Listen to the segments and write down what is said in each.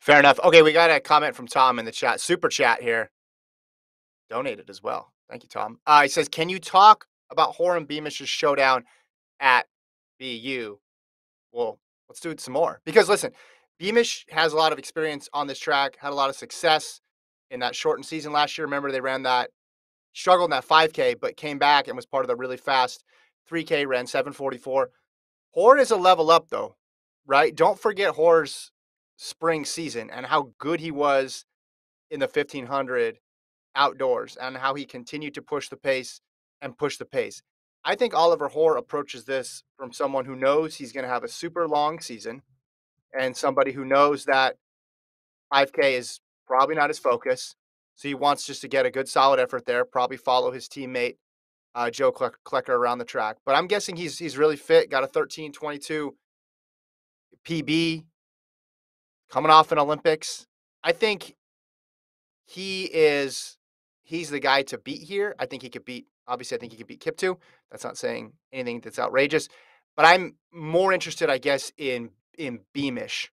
Fair enough. Okay, we got a comment from Tom in the chat. Super chat here. Donated as well. Thank you, Tom. He says, can you talk about Hoare and Beamish's showdown at BU? Well, let's do it some more. Because, listen, Beamish has a lot of experience on this track, had a lot of success in that shortened season last year. Remember, they ran that, struggled in that 5K, but came back and was part of the really fast 3K, ran 7:44. Hoare is a level up, though, right? Don't forget Hoare's spring season and how good he was in the 1500 outdoors and how he continued to push the pace and push the pace. I think Oliver Hoare approaches this from someone who knows he's going to have a super long season and somebody who knows that 5K is probably not his focus. So he wants just to get a good solid effort there, probably follow his teammate Joe Klecker around the track. But I'm guessing he's really fit, got a 13:22 PB, coming off an Olympics. I think he's the guy to beat here. I think he could beat, obviously, I think he could beat Kip too. That's not saying anything that's outrageous. But I'm more interested, I guess, in Beamish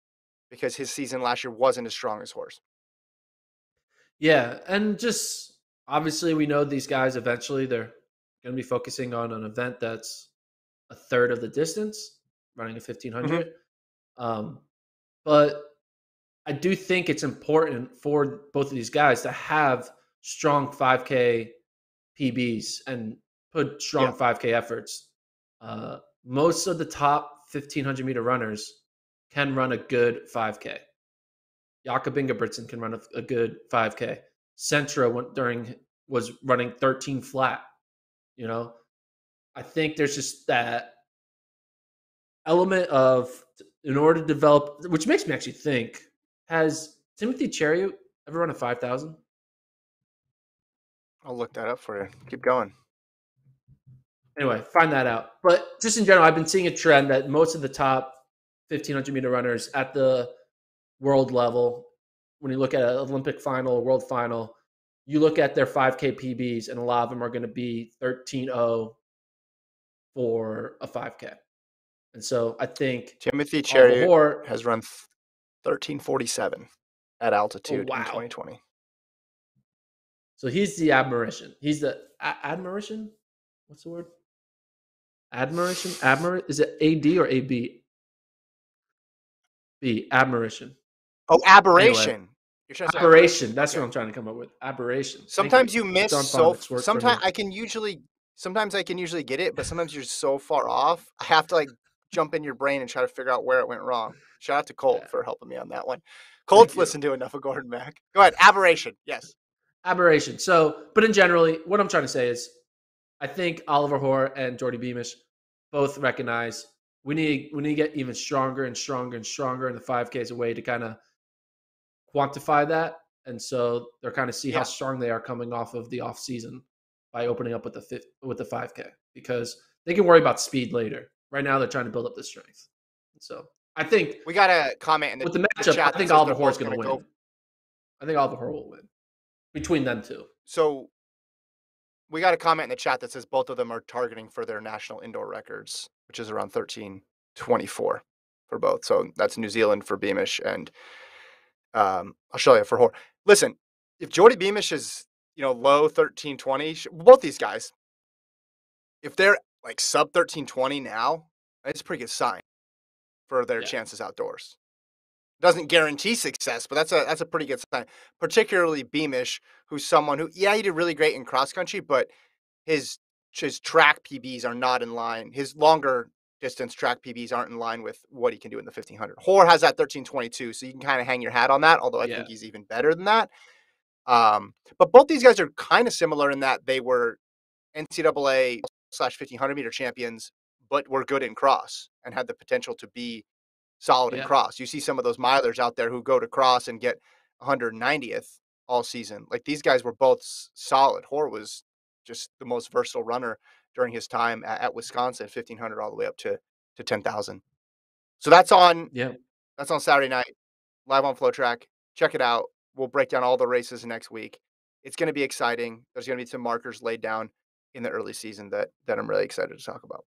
because his season last year wasn't as strong as Hoare's. Yeah, and just obviously we know these guys eventually they're going to be focusing on an event that's a third of the distance, running a 1500. Mm-hmm. But I do think it's important for both of these guys to have strong 5K PBs and put strong 5K efforts. Most of the top 1500 meter runners can run a good 5K. Jakob Ingebrigtsen can run a good 5K. Sentra was running 13 flat. You know, I think there's just that element of, in order to develop, which makes me actually think, has Timothy Chariot ever run a 5,000? I'll look that up for you. Keep going. Anyway, find that out. But just in general, I've been seeing a trend that most of the top 1,500 meter runners at the world level, when you look at an Olympic final, world final, you look at their 5K PBs, and a lot of them are going to be 13:0 for a 5K. And so I think Timothy Chariot has run 13:47 at altitude in 2020. So he's the admiration. He's the admiration. What's the word? Admiration. Is it AD or AB? B. Admiration. Oh, aberration. Anyway. You're trying to aberration. That's what I'm trying to come up with. Aberration. Sometimes you miss so. Sometimes I can usually get it, but sometimes you're so far off. I have to like jump in your brain and try to figure out where it went wrong. Shout out to Colt for helping me on that one. Colt's listened to enough of Gordon Mack. Go ahead. Aberration. Yes. Aberration. So, but in generally, what I'm trying to say is, I think Oliver Hoare and Geordie Beamish both recognize we need to get even stronger and stronger and stronger in the 5Ks, a way to kind of quantify that. And so they're kind of see how strong they are coming off of the off season by opening up with the 5K, because they can worry about speed later. Right now they're trying to build up the strength. So I think we got a comment in the, with the matchup. I think Oliver Hoare is going to win. I think Oliver Hoare will win between them two. So we got a comment in the chat that says both of them are targeting for their national indoor records, which is around 13:24 for both. So that's New Zealand for Beamish and Australia for Hoare. Listen, if Geordie Beamish is, you know, low 13:20, both these guys, if they're like sub 13:20 now, it's a pretty good sign for their chances outdoors. Doesn't guarantee success, but that's a pretty good sign, particularly Beamish, who's someone who, yeah, he did really great in cross country, but his track PBs are not in line. His longer distance track PBs aren't in line with what he can do in the 1500. Hoare has that 13:22, so you can kind of hang your hat on that, although I think he's even better than that. But both these guys are kind of similar in that they were NCAA/1500 meter champions, but were good in cross and had the potential to be solid in cross. You see some of those milers out there who go to cross and get 190th all season. Like, these guys were both solid. Hoare was just the most versatile runner during his time at Wisconsin, 1500 all the way up to 10,000. So that's on Saturday night, live on FloTrack. Check it out. We'll break down all the races next week. It's going to be exciting. There's going to be some markers laid down in the early season that I'm really excited to talk about.